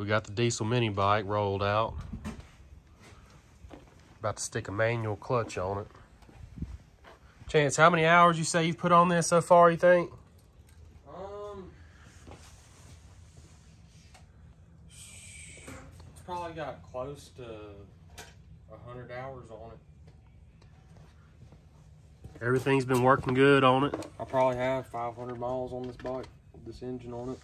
We got the diesel mini bike rolled out. About to stick a manual clutch on it. Chance, how many hours you say you've put on this so far, you think? It's probably got close to 100 hours on it. Everything's been working good on it. I probably have 500 miles on this bike, with this engine on it.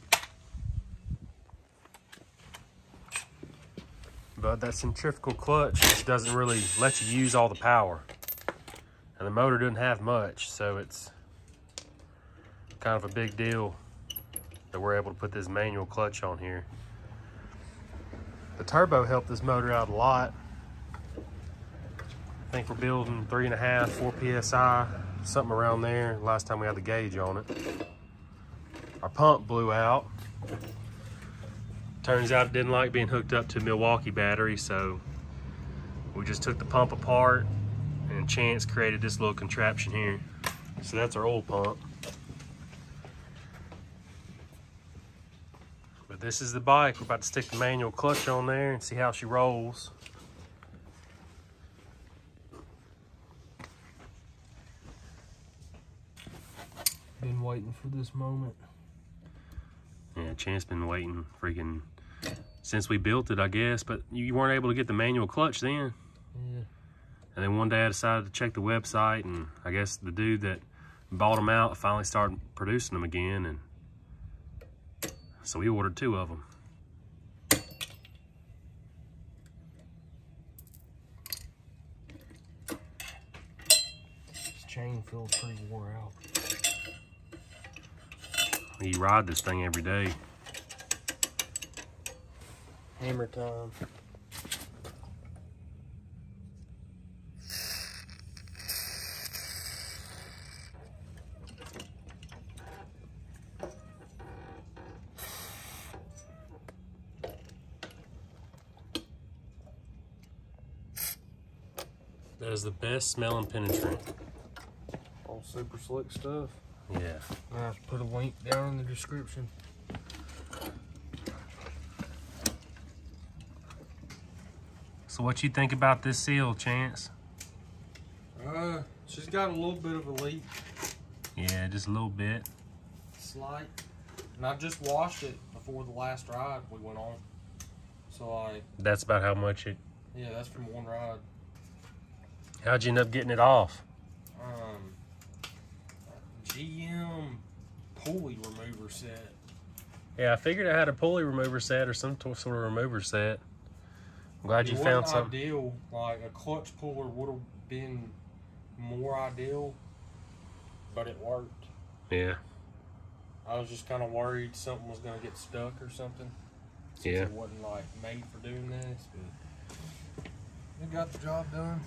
But that centrifugal clutch doesn't really let you use all the power. And the motor doesn't have much, so it's kind of a big deal that we're able to put this manual clutch on here. The turbo helped this motor out a lot. I think we're building 3.5, 4 PSI, something around there. Last time we had the gauge on it. Our pump blew out. Turns out it didn't like being hooked up to a Milwaukee battery, so we just took the pump apart and Chance created this little contraption here. So that's our old pump. But this is the bike. We're about to stick the manual clutch on there and see how she rolls. Been waiting for this moment. Yeah, Chance been waiting freaking since we built it, I guess, but you weren't able to get the manual clutch then. Yeah. And then one day I decided to check the website, and I guess the dude that bought them out finally started producing them again, and so we ordered 2 of them. This chain feels pretty wore out. You ride this thing every day. Hammer time. That is the best smelling penetrant. All super slick stuff. Yeah. I'll have to put a link down in the description. So what you think about this seal, Chance? She's got a little bit of a leak. Yeah, just a little bit. Slight. And I just washed it before the last ride we went on. So like... That's about how much it... Yeah, that's from one ride. How'd you end up getting it off? GM pulley remover set. Yeah, I figured I had a pulley remover set or some sort of remover set. I'm glad you found something. Ideal, like a clutch puller would have been more ideal, but it worked. Yeah. I was just kind of worried something was going to get stuck or something. Yeah. It wasn't like made for doing this, but it got the job done.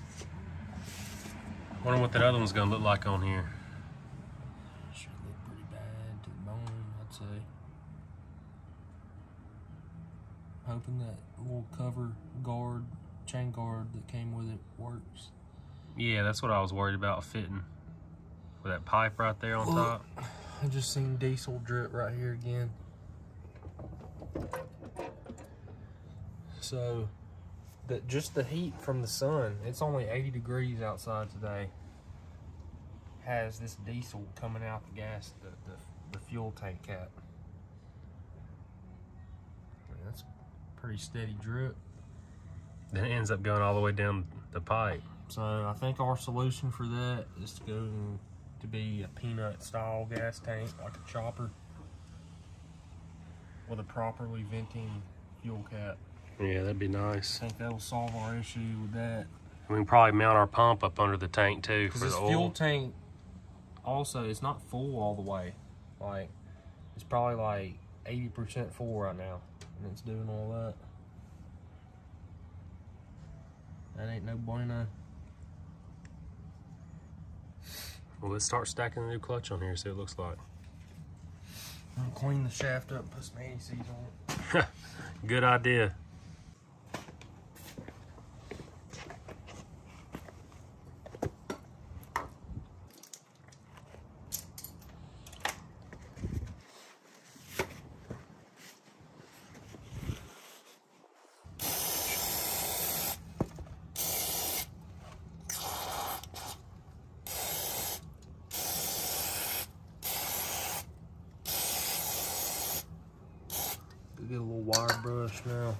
I wonder what that other one's going to look like on here. Hoping that little cover guard, chain guard that came with it works. Yeah, that's what I was worried about fitting with that pipe right there on top. I just seen diesel drip right here again. So, just the heat from the sun, it's only 80 degrees outside today, has this diesel coming out the gas, the fuel tank cap. I mean, that's pretty steady drip. Then it ends up going all the way down the pipe. So I think our solution for that is going to be a peanut style gas tank, like a chopper, with a properly venting fuel cap. Yeah, that'd be nice. I think that'll solve our issue with that. We can probably mount our pump up under the tank too for the oil. Fuel tank also, it's not full all the way. Like, it's probably like 80% full right now. And it's doing all that. That ain't no bueno. Well, let's start stacking the new clutch on here, see what it looks like. I'm gonna clean the shaft up and put some anti-seize on it. Good idea. get a little wire brush now.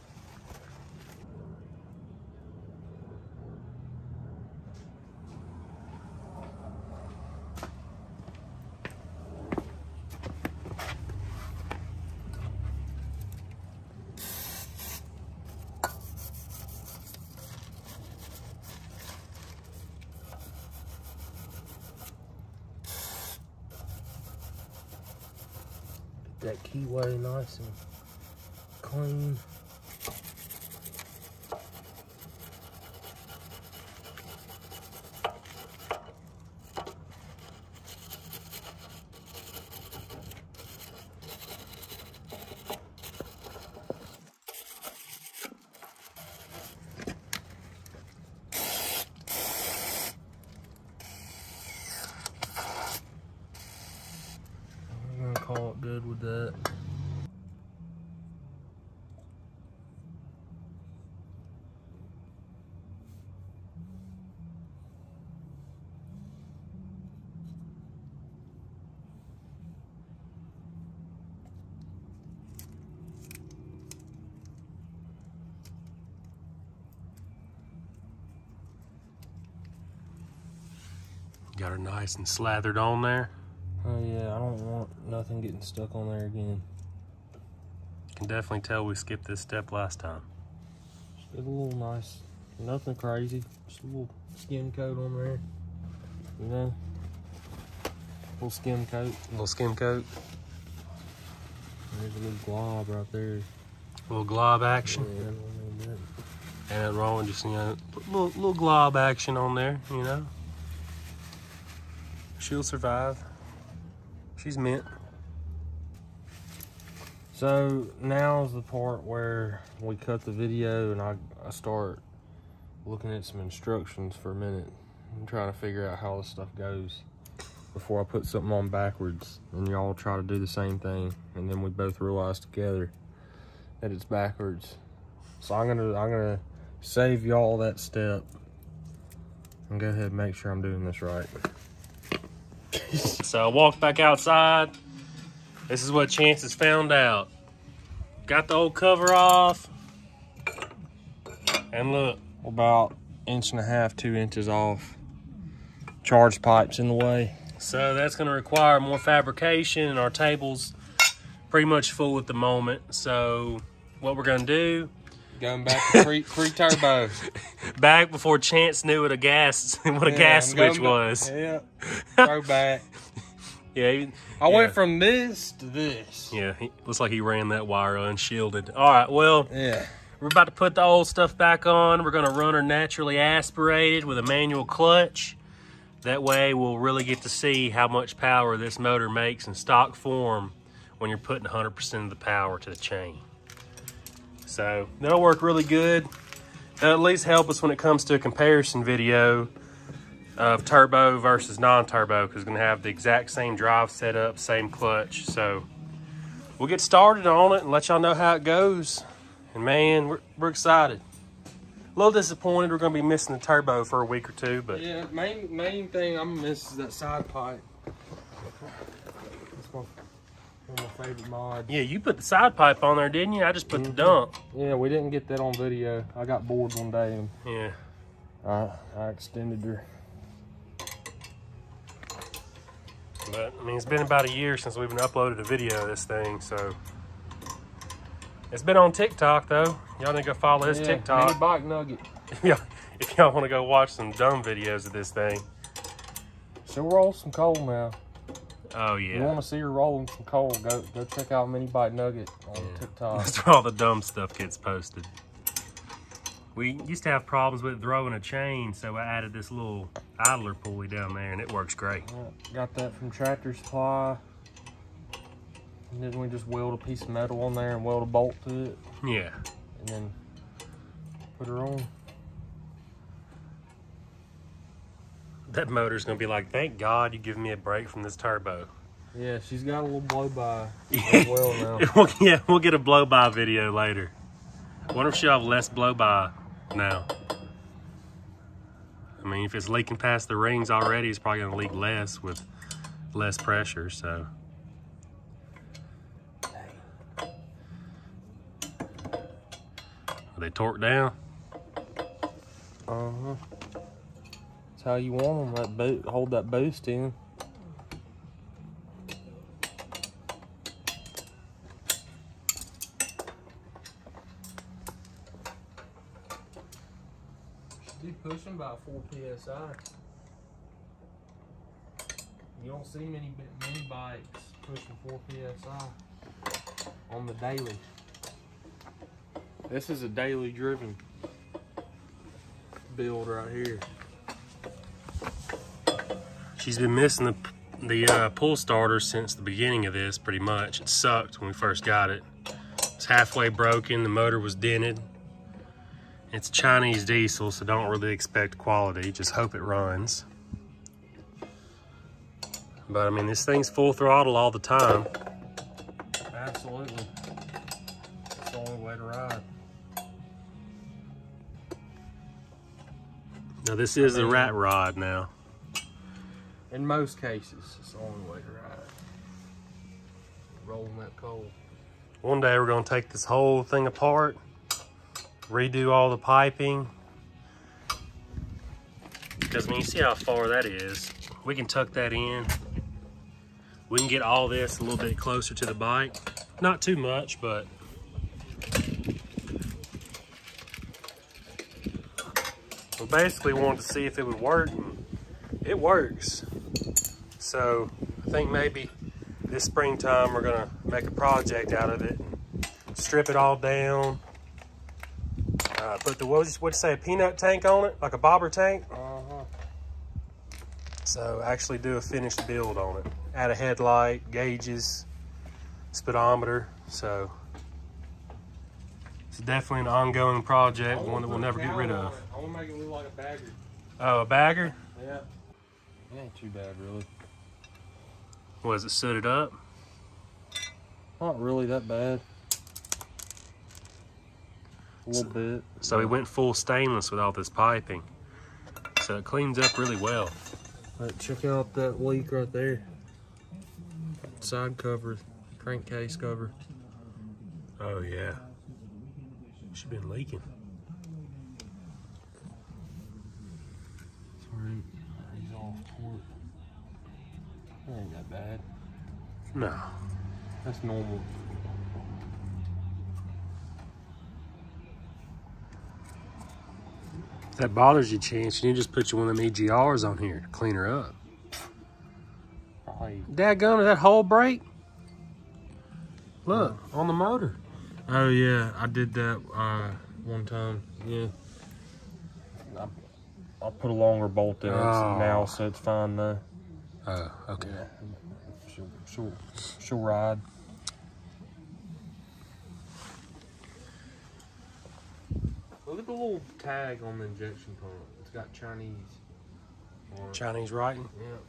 That keyway nice and clean. Call it good with that. Got her nice and slathered on there. Oh yeah, I don't want nothing getting stuck on there again. You can definitely tell we skipped this step last time. Just get a little nice, nothing crazy, just a little skim coat on there, you know? A little skim coat. A little skim coat. There's a little glob right there. A little glob action. Yeah, I don't need that. And Roland just, you know, little glob action on there, you know? She'll survive. She's mint. So now's the part where we cut the video and I start looking at some instructions for a minute and trying to figure out how this stuff goes before I put something on backwards and y'all try to do the same thing, and then we both realize together that it's backwards. So I'm gonna save y'all that step and go ahead and make sure I'm doing this right. So I walked back outside. This is what Chance has found out. Got the old cover off. And look, we're about 1.5 to 2 inches off. Charge pipe's in the way. So that's gonna require more fabrication, and our table's pretty much full at the moment. So what we're gonna do, going back to pre-turbo. Back before Chance knew what a gas switch was. Yeah, throw back. Yeah. I went from this to this. Yeah, he, looks like he ran that wire unshielded. All right, well, yeah, we're about to put the old stuff back on. We're going to run her naturally aspirated with a manual clutch. That way we'll really get to see how much power this motor makes in stock form when you're putting 100% of the power to the chain. So that'll work really good. That'll at least help us when it comes to a comparison video of turbo versus non-turbo, because we're gonna have the exact same drive setup, same clutch. So we'll get started on it and let y'all know how it goes. And man, we're excited. A little disappointed we're gonna be missing the turbo for a week or two, but yeah, main thing I'm gonna miss is that side pipe. One of my favorite mods. Yeah, you put the side pipe on there, didn't you? I just put the dump. Yeah, we didn't get that on video. I got bored one day and yeah, I extended her. But I mean, it's been about a year since we've uploaded a video of this thing, so it's been on TikTok though. Y'all need to go follow his TikTok. Mini Bite Nugget. Yeah, if y'all want to go watch some dumb videos of this thing. So we're on some coal now. Oh yeah. You want to see her rolling some coal? Go check out Mini Bite Nugget on TikTok. That's where all the dumb stuff gets posted. We used to have problems with throwing a chain, so I added this little idler pulley down there, and it works great. Yeah, got that from Tractor Supply. And then we just weld a piece of metal on there and weld a bolt to it. Yeah. And then put her on. That motor's gonna be like, thank God you give me a break from this turbo. Yeah, she's got a little blow by as well now. Yeah, we'll get a blow by video later. I wonder if she'll have less blow by now. I mean, if it's leaking past the rings already, it's probably gonna leak less with less pressure, so. They torque down. Uh-huh. That's how you want them. That boot, hold that boost in. She's pushing about 4 psi. You don't see many bikes pushing 4 psi on the daily. This is a daily driven build right here. She's been missing the pull starter since the beginning of this, pretty much. It sucked when we first got it. It's halfway broken, the motor was dented. It's Chinese diesel, so don't really expect quality, just hope it runs. But I mean, this thing's full throttle all the time. Absolutely, it's the only way to ride. Now this is the rat rod now. In most cases, it's the only way to ride. Rolling that coal. One day we're gonna take this whole thing apart, redo all the piping. Because when you see how far that is, we can tuck that in. We can get all this a little bit closer to the bike. Not too much, but. We basically wanted to see if it would work. It works. So I think maybe this springtime we're gonna make a project out of it. Strip it all down. Put the, what'd you say, a peanut tank on it? Like a bobber tank? Uh-huh. So actually do a finished build on it. Add a headlight, gauges, speedometer. So it's definitely an ongoing project, one that we'll never get rid of. I wanna make it look like a bagger. Oh, a bagger? Yeah. It ain't too bad, really. What, is it sooted up? Not really that bad. A little bit. So we went full stainless with all this piping. So it cleans up really well. Right, check out that leak right there. Side cover, crankcase cover. Oh yeah. She's been leaking. He's off port. That ain't that bad. No. That's normal. If that bothers you, Chance, you need to just put you one of them EGRs on here to clean her up. Dadgum, that whole brake. Look, on the motor. Oh, yeah. I did that one time. Yeah. I'll put a longer bolt in it now, so it's fine, though. Oh, okay. Yeah. She'll ride. Look at the little tag on the injection pump. It's got Chinese. Chinese writing? Yeah.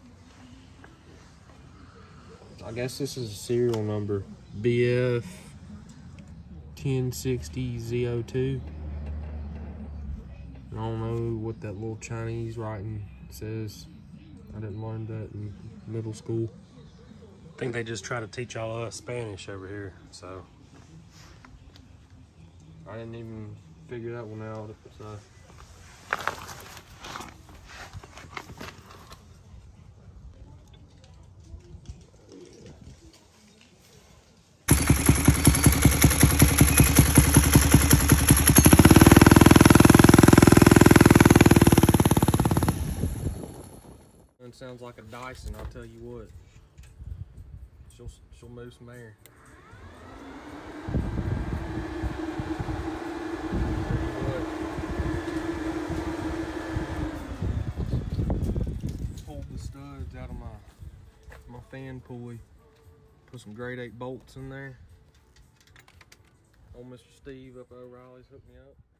I guess this is a serial number. BF1060Z02. I don't know what that little Chinese writing says. I didn't learn that in middle school. I think they just try to teach all of us Spanish over here, so. I didn't even figure that one out, so. It sounds like a Dyson, I'll tell you what. She'll move some air. Studs out of my fan pulley. Put some grade 8 bolts in there. Old Mr. Steve up at O'Reilly's hooked me up.